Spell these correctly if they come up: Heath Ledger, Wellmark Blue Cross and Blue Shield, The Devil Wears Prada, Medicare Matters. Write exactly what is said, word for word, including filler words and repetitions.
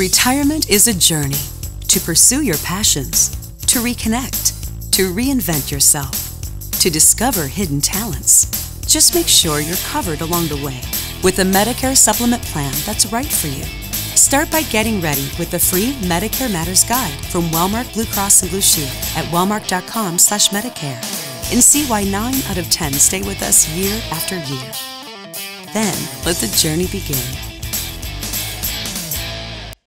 Retirement is a journey to pursue your passions, to reconnect, to reinvent yourself, to discover hidden talents. Just make sure you're covered along the way with a Medicare supplement plan that's right for you. Start by getting ready with the free Medicare Matters guide from Wellmark Blue Cross and Blue Shield at wellmark.com slash Medicare and see why nine out of ten stay with us year after year. Then, let the journey begin.